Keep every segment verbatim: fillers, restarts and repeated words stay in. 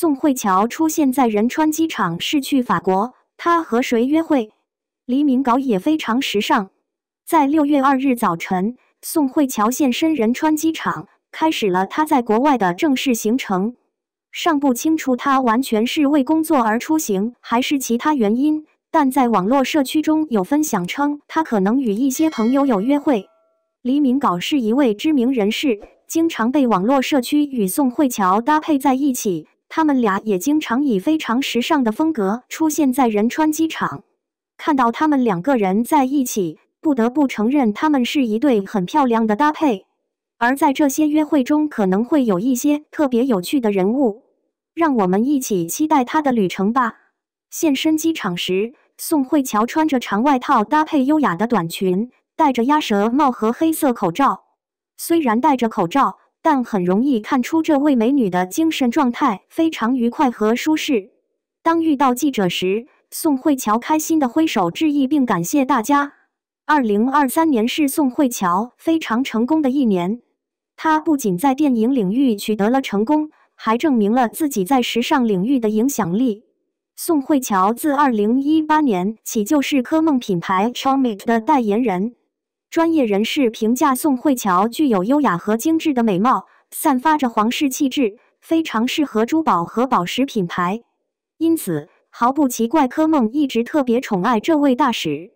宋慧乔出现在仁川机场是去法国，她和谁约会？黎明搞也非常时尚。在六月二日早晨，宋慧乔现身仁川机场，开始了她在国外的正式行程。尚不清楚她完全是为工作而出行，还是其他原因。 但在网络社区中有分享称，他可能与一些朋友有约会。黎明镐是一位知名人士，经常被网络社区与宋慧乔搭配在一起。他们俩也经常以非常时尚的风格出现在仁川机场。看到他们两个人在一起，不得不承认他们是一对很漂亮的搭配。而在这些约会中，可能会有一些特别有趣的人物，让我们一起期待他的旅程吧。 现身机场时，宋慧乔穿着长外套搭配优雅的短裙，戴着鸭舌帽和黑色口罩。虽然戴着口罩，但很容易看出这位美女的精神状态非常愉快和舒适。当遇到记者时，宋慧乔开心地挥手致意并感谢大家。二零二三年是宋慧乔非常成功的一年，她不仅在电影领域取得了成功，还证明了自己在时尚领域的影响力。 宋慧乔自二零一八年起就是科梦品牌 Chaumet 的代言人。专业人士评价宋慧乔具有优雅和精致的美貌，散发着皇室气质，非常适合珠宝和宝石品牌。因此，毫不奇怪，科梦一直特别宠爱这位大使。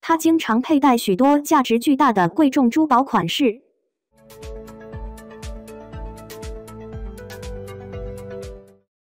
她经常佩戴许多价值巨大的贵重珠宝款式。